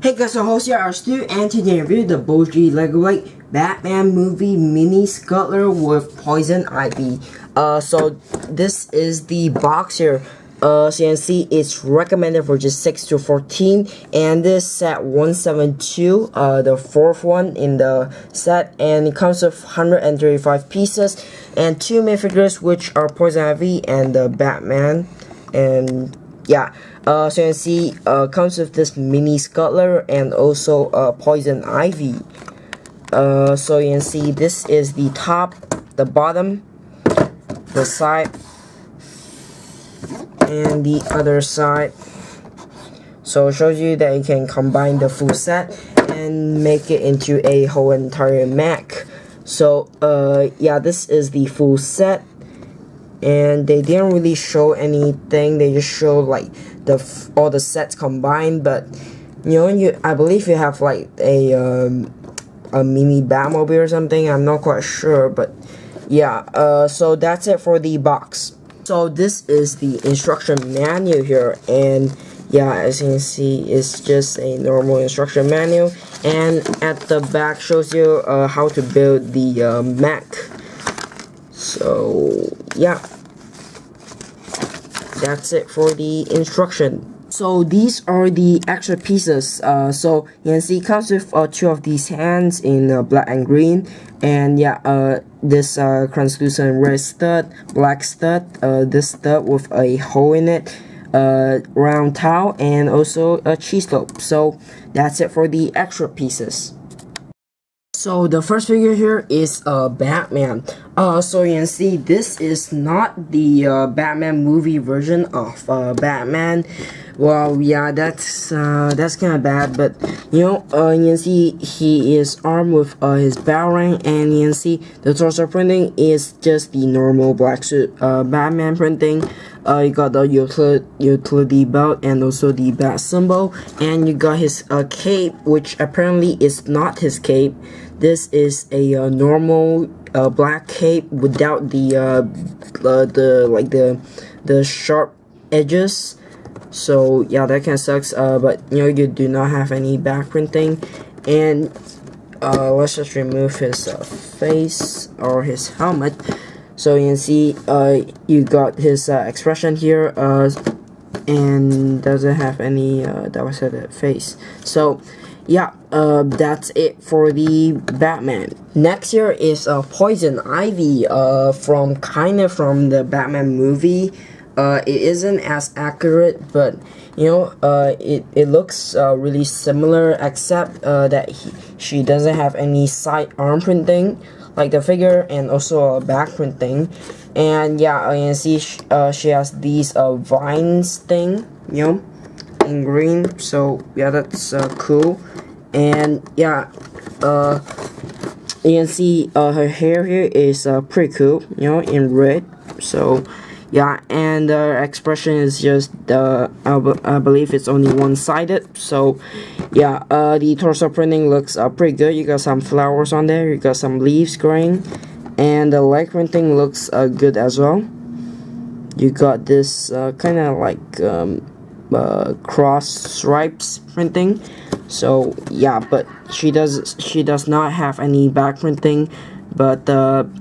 Hey guys, so host here, Stu, and today I reviewed the Bozhi Lego White Batman movie mini scuttler with Poison Ivy. So this is the box here. So you can see it's recommended for just 6 to 14, and this set 172, the fourth one in the set, and it comes with 135 pieces and 2 minifigures, which are Poison Ivy and the Batman. And yeah, so you can see comes with this mini scuttler and also Poison Ivy. So you can see this is the top, the bottom, the side, and the other side. So it shows you that you can combine the full set and make it into a whole entire mech. So yeah, this is the full set, and they didn't really show anything. They just show like all the sets combined, but you know, I believe you have like a mini Batmobile or something. I'm not quite sure, but yeah. So that's it for the box. So this is the instruction manual here, and yeah, as you can see, it's just a normal instruction manual, and at the back shows you how to build the mech. So yeah, that's it for the instruction. So these are the extra pieces. So you can see it comes with 2 of these hands in black and green, and yeah, this translucent red stud, black stud, this stud with a hole in it, round towel, and also a cheese loaf. So that's it for the extra pieces. So the first figure here is Batman. So you can see this is not the Batman movie version of Batman. Well, yeah, that's kind of bad, but you know, you can see he is armed with his battle ring, and you can see the torso printing is just the normal black suit Batman printing. You got the utility belt and also the bat symbol, and you got his cape, which apparently is not his cape. This is a normal black cape without the like the sharp edges. So yeah, that kind of sucks, but you know, you do not have any back printing. And let's just remove his face or his helmet. So you can see you got his expression here, and doesn't have any double-sided face. So yeah, that's it for the Batman. Next here is Poison Ivy, kind of from the Batman movie. It isn't as accurate, but you know, it looks really similar, except that she doesn't have any side arm printing like the figure, and also a back printing. And yeah, you can see she has these vines thing, you know, in green. So yeah, that's cool. And yeah, you can see her hair here is pretty cool, you know, in red. So yeah, and the expression is just I believe it's only one-sided. So yeah, the torso printing looks pretty good. You got some flowers on there, you got some leaves growing, and the leg printing looks good as well. You got this kind of like cross stripes printing. So yeah, but she does not have any back printing. But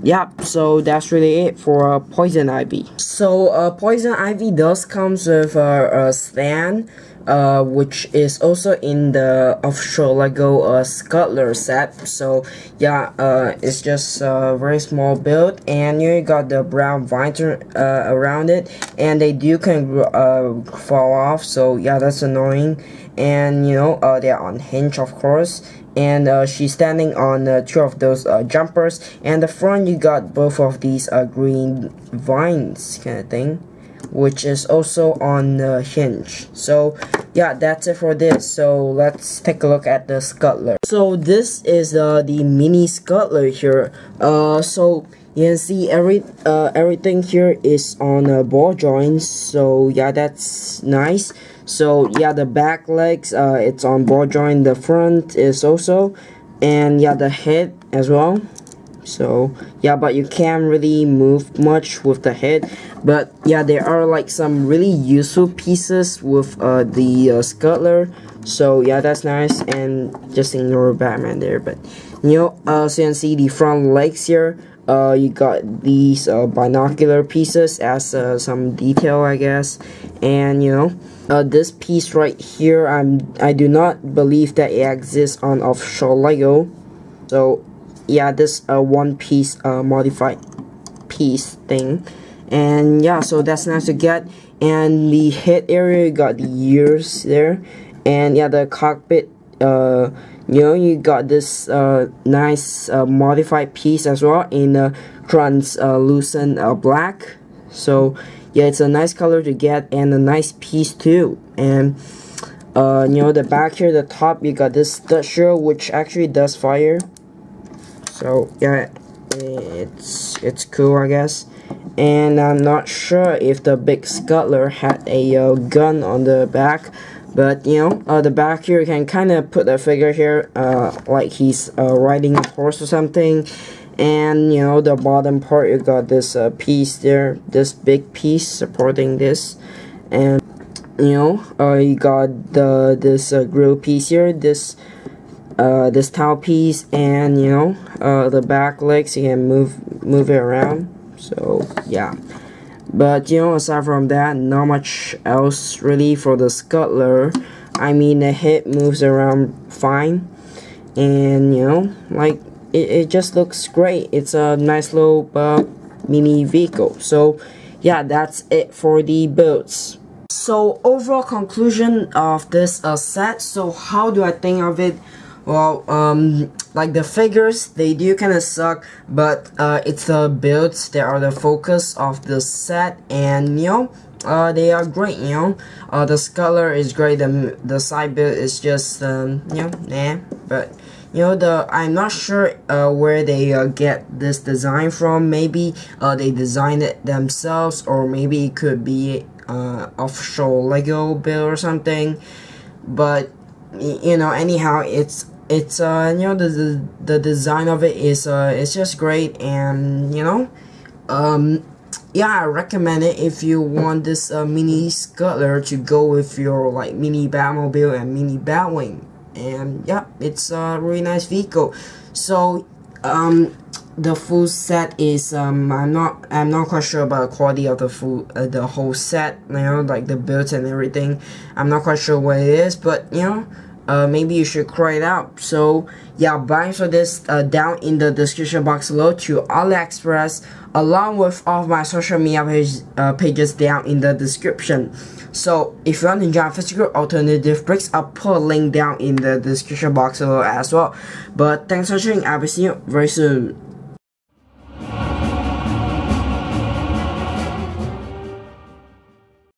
yeah, so that's really it for Poison Ivy. So Poison Ivy does comes with a stand, which is also in the official Lego scuttler set. So yeah, it's just a very small build, and you got the brown vines around it, and they do kind of fall off. So yeah, that's annoying. And you know, they're unhinged, of course. And she's standing on 2 of those jumpers, and the front you got both of these green vines kind of thing, which is also on the hinge. So yeah, that's it for this. So let's take a look at the scuttler. So this is the mini scuttler here. So you can see everything here is on ball joints. So yeah, that's nice. So yeah, the back legs, it's on ball joint. The front is also, and yeah, the head as well. So yeah, but you can't really move much with the head. But yeah, there are like some really useful pieces with the scuttler. So yeah, that's nice. And just ignore Batman there. But you know, so you can see the front legs here. You got these binocular pieces as some detail, I guess. And you know, this piece right here, I do not believe that it exists on official Lego. So yeah, this one piece modified piece thing. And yeah, so that's nice to get. And the head area, you got the ears there. And yeah, the cockpit, you know, you got this nice modified piece as well in translucent black. So yeah, it's a nice color to get and a nice piece too. And you know, the back here, the top, you got this dust shield which actually does fire. So yeah, it's cool, I guess. And I'm not sure if the big scuttler had a gun on the back. But you know, the back here, you can kind of put a figure here, like he's riding a horse or something. And you know, the bottom part, you got this piece there, this big piece supporting this. And you know, you got the grill piece here, this towel piece, and you know, the back legs, you can move it around. So yeah. But you know, aside from that, not much else really for the scuttler. I mean, the head moves around fine, and you know, like it just looks great. It's a nice little mini vehicle. So yeah, that's it for the builds. So overall conclusion of this set. So how do I think of it? Well, like the figures, they do kind of suck, but it's the builds that are the focus of the set, and you know, they are great. You know, the scuttler is great. The side build is just you know, nah. But you know, I'm not sure where they get this design from. Maybe they designed it themselves, or maybe it could be official Lego build or something. But you know, anyhow, it's you know, the design of it is it's just great. And you know, yeah, I recommend it if you want this mini scuttler to go with your like mini Batmobile and mini Batwing. And yeah, it's a really nice vehicle. So the full set is I'm not quite sure about the quality of the whole set, you know, like the builds and everything. I'm not quite sure what it is, but you know, maybe you should try it out. So yeah, buy for this down in the description box below to AliExpress, along with all of my social media pages down in the description. So if you want to join physical alternative bricks, I'll put a link down in the description box below as well. But thanks for watching. I will see you very soon.